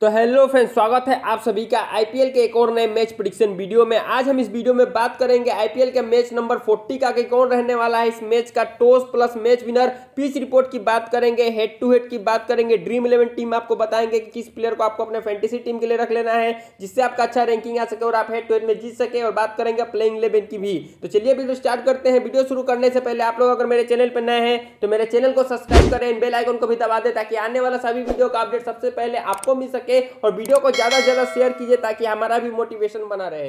तो hello friends, स्वागत है आप सभी का आईपीएल के एक और नए मैच प्रेडिक्शन वीडियो में। आज हम इस वीडियो में बात करेंगे आईपीएल के मैच नंबर 40 का कि कौन रहने वाला है इस मैच का toss plus match winner. Pitch report की बात करेंगे, हेड टू हेड की बात करेंगे, ड्रीम 11 टीम आपको बताएंगे कि किस प्लेयर को आपको अपने फैंटेसी टीम के लिए रख लेना है जिससे आपका अच्छा रैंकिंग आ सके और आप हेड टू हेड में जीत सके, और बात करेंगे प्लेइंग 11 की भी। तो चलिए वीडियो स्टार्ट करते हैं। वीडियो शुरू करने से पहले आप लोग अगर मेरे चैनल पर नए हैं तो मेरे चैनल को सब्सक्राइब करें, बेल आइकन को भी दबा दें ताकि आने वाला सभी वीडियो का अपडेट सबसे पहले आपको मिल सके, और वीडियो को ज्यादा से ज्यादा शेयर कीजिए ताकि हमारा भी मोटिवेशन बना रहे।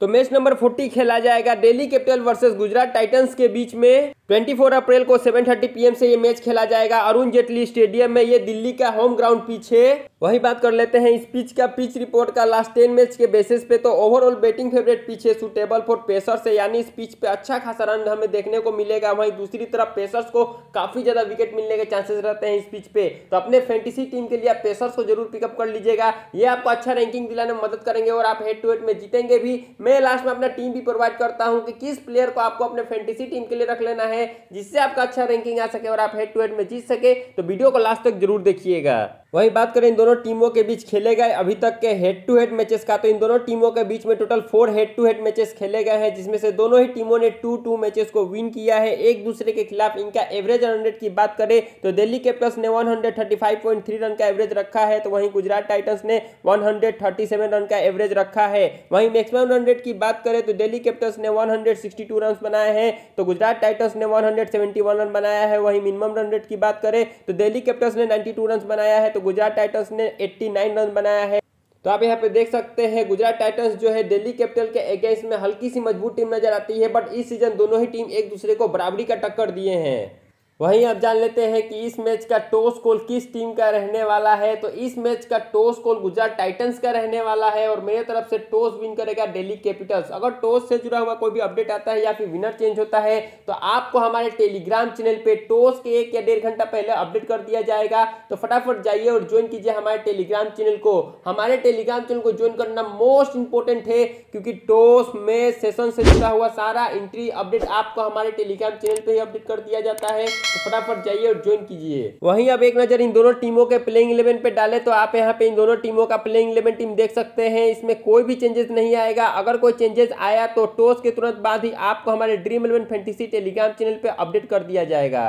तो मैच नंबर 40 खेला जाएगा Delhi capital versus Gujarat titans के बीच में। 24 अप्रैल को 7:30 PM से ये मैच खेला जाएगा अरुण जेटली स्टेडियम में। ये दिल्ली का होम ग्राउंड पिच है। वही बात कर लेते हैं इस पिच का, पिच रिपोर्ट का लास्ट 10 मैच के बेसिस पे। तो ओवरऑल बैटिंग फेवरेट पिच है, सुटेबल फॉर पेसर्स है, यानी इस पिच पे अच्छा खासा रन हमें देखने को मिलेगा। वहीं दूसरी तरफ पेसर्स को काफी ज्यादा विकेट मिलने के चांसेस रहते हैं इस पिच पे। तो अपने फैंटेसी टीम के लिए आप पेसर्स को जरूर पिकअप कर लीजिएगा, ये आपको अच्छा रैंकिंग दिलाने में मदद करेंगे और आप हेड टू हेड में जीतेंगे भी। मैं लास्ट में अपना टीम भी प्रोवाइड करता हूँ कि किस प्लेयर को आपको अपने फैंटेसी टीम के लिए रख लेना है जिससे आपका अच्छा रैंकिंग आ सके और आप हेड टू हेड में जीत सके। तो वीडियो को लास्ट तक जरूर देखिएगा। वही बात करें इन दोनों टीमों के बीच खेले गए अभी तक के हेड टू हेड मैचेस का, तो इन दोनों टीमों के बीच में total 4 head to head matches खेले गए हैं जिसमें से दोनों ही टीमों ने 2-2 मैचेस को विन किया है एक दूसरे के खिलाफ। इनका एवरेज रन रेट की बात करें तो दिल्ली कैपिटल्स ने 135.3 रन का एवरेज रखा है, तो वहीं गुजरात टाइटंस ने 137 रन का एवरेज रखा है। वहीं मैक्सिमम रन रेट की बात करें तो दिल्ली कैपिटल्स ने 162 रन बनाए हैं, तो गुजरात टाइटंस ने 171 रन बनाया है। वहीं मिनिमम रन रेट की बात करें तो दिल्ली कैपिटल्स ने 92 रन बनाया है, तो गुजरात टाइटंस ने 89 रन बनाया है। तो आप यहाँ पे देख सकते हैं गुजरात टाइटंस जो है दिल्ली कैपिटल के अगेंस्ट में हल्की सी मजबूत टीम नजर आती है, बट इस सीजन दोनों ही टीम एक दूसरे को बराबरी का टक्कर दिए हैं। वहीं आप जान लेते हैं कि इस मैच का टॉस कॉल किस टीम का रहने वाला है। तो इस मैच का टॉस कॉल गुजरात टाइटंस का रहने वाला है और मेरे तरफ से टॉस विन करेगा दिल्ली कैपिटल्स। अगर टॉस से जुड़ा हुआ कोई भी अपडेट आता है या फिर विनर चेंज होता है तो आपको हमारे टेलीग्राम चैनल पे टॉस के 1 या 1.5 घंटा पहले अपडेट कर दिया जाएगा। तो फटाफट जाइए और ज्वाइन कीजिए हमारे टेलीग्राम चैनल को। हमारे टेलीग्राम चैनल को ज्वाइन करना मोस्ट इंपॉर्टेंट है क्योंकि टॉस में सेशन से जुड़ा हुआ सारा एंट्री अपडेट आपको हमारे टेलीग्राम चैनल पर ही अपडेट कर दिया जाता है। तो फटाफट जाइए और ज्वाइन कीजिए। वहीं अब एक नजर इन दोनों टीमों के प्लेइंग 11 पे डालें तो आप यहां पे इन दोनों टीमों का प्लेइंग 11 टीम देख सकते हैं। इसमें कोई भी चेंजेस नहीं आएगा। अगर कोई चेंजेस आया तो टॉस के तुरंत बाद ही आपको हमारे ड्रीम 11 फैंटेसी टेलीग्राम चैनल पे अपडेट कर दिया जाएगा।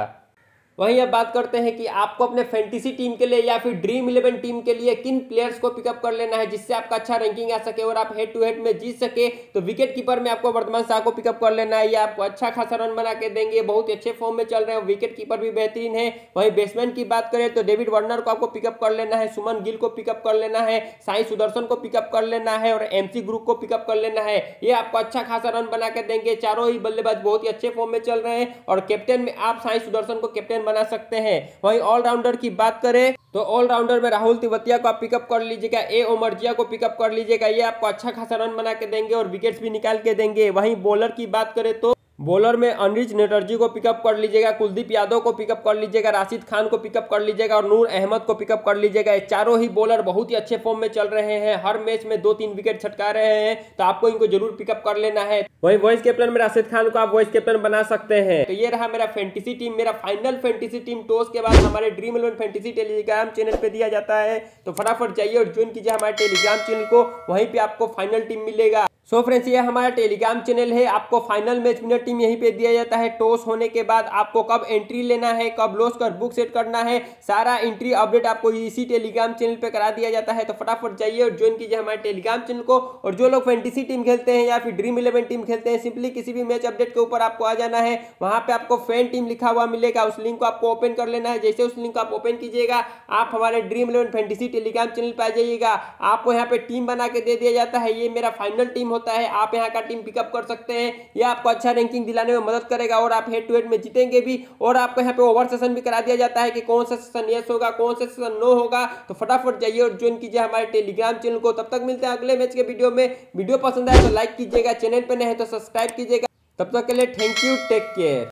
वहीं अब बात करते हैं कि आपको अपने फैंटेसी टीम के लिए या फिर ड्रीम 11 टीम के लिए किन प्लेयर्स को पिकअप कर लेना है जिससे आपका अच्छा रैंकिंग आ सके और आप हेड टू हेड में जीत सके। तो विकेट कीपर में आपको वर्धमान शाह को पिकअप कर लेना है, ये आपको अच्छा खासा रन बना के देंगे, बहुत अच्छे फॉर्म में चल रहे हैं, विकेट कीपर भी बेहतरीन है। वहीं बैट्समैन की बात करें तो डेविड वार्नर को आपको पिकअप कर लेना है, सुमन गिल को पिकअप कर लेना है, साई सुदर्शन को पिकअप कर लेना है और MC ग्रुप को पिकअप कर लेना है, ये आपको अच्छा खासा रन बना के देंगे। चारों ही बल्लेबाज बहुत ही अच्छे फॉर्म में चल रहे हैं और कैप्टन में आप साई सुदर्शन को कैप्टन बना सकते हैं। वहीं ऑलराउंडर की बात करें तो ऑलराउंडर में राहुल तेवतिया को आप पिकअप कर लीजिएगा, A. उमरजिया को पिकअप कर लीजिएगा, ये आपको अच्छा खासा रन बना के देंगे और विकेट्स भी निकाल के देंगे। वहीं बॉलर की बात करें तो बॉलर में अनरिच नोटजे को पिकअप कर लीजिएगा, कुलदीप यादव को पिकअप कर लीजिएगा, राशिद खान को पिकअप कर लीजिएगा और नूर अहमद को पिकअप कर लीजिएगा। ये चारों ही बॉलर बहुत ही अच्छे फॉर्म में चल रहे हैं, हर मैच में 2-3 विकेट छटका रहे हैं, तो आपको इनको जरूर पिकअप कर लेना है। वहीं वॉइस कैप्टन में राशिद खान को आप वॉइस कैप्टन बना सकते हैं। तो ये रहा मेरा फैंटेसी टीम, मेरा फाइनल फैंटेसी टीम टॉस के बाद हमारे ड्रीम 11 फैंटेसी टेलीग्राम चैनल पर दिया जाता है। तो फटाफट जाइए और ज्वाइन कीजिए हमारे टेलीग्राम चैनल को, वहीं पर आपको फाइनल टीम मिलेगा। सो फ्रेंड्स, ये हमारा टेलीग्राम चैनल है, आपको फाइनल मैच विनर टीम यहीं पे दिया जाता है। टॉस होने के बाद आपको कब एंट्री लेना है, कब लॉस कर बुक सेट करना है, सारा एंट्री अपडेट आपको इसी टेलीग्राम चैनल पे करा दिया जाता है। तो फटाफट जाइए और ज्वाइन कीजिए हमारे टेलीग्राम चैनल को। और जो लोग फैंटेसी टीम खेलते हैं या फिर ड्रीम 11 टीम खेलते हैं, सिंपली किसी भी मैच अपडेट के ऊपर आपको आ जाना है, वहाँ पर आपको फैन टीम लिखा हुआ मिलेगा, उस लिंक को आपको ओपन कर लेना है। जैसे उस लिंक को आप ओपन कीजिएगा आप हमारे ड्रीम 11 फैंटेसी टेलीग्राम चैनल पर आ जाइएगा, आपको यहाँ पर टीम बना के दे दिया जाता है। ये मेरा फाइनल टीम होता है, आप यहाँ का टीम पिकअप कर सकते हैं, यह आपको अच्छा रैंकिंग दिलाने में मदद करेगा और आप हेड टू हेड में जीतेंगे भी। और आपको यहाँ पे ओवर सेशन भी करा दिया जाता है कि कौन सा सेशन यस होगा, कौन सा सेशन नो होगा। तो फटाफट जाइए और ज्वाइन कीजिए हमारे टेलीग्राम चैनल को। तब तक मिलते हैं अगले मैच के वीडियो में। वीडियो पसंद आए तो लाइक कीजिएगा, चैनल पर नहीं है तो सब्सक्राइब कीजिएगा। तब तक के लिए थैंक यू, टेक केयर।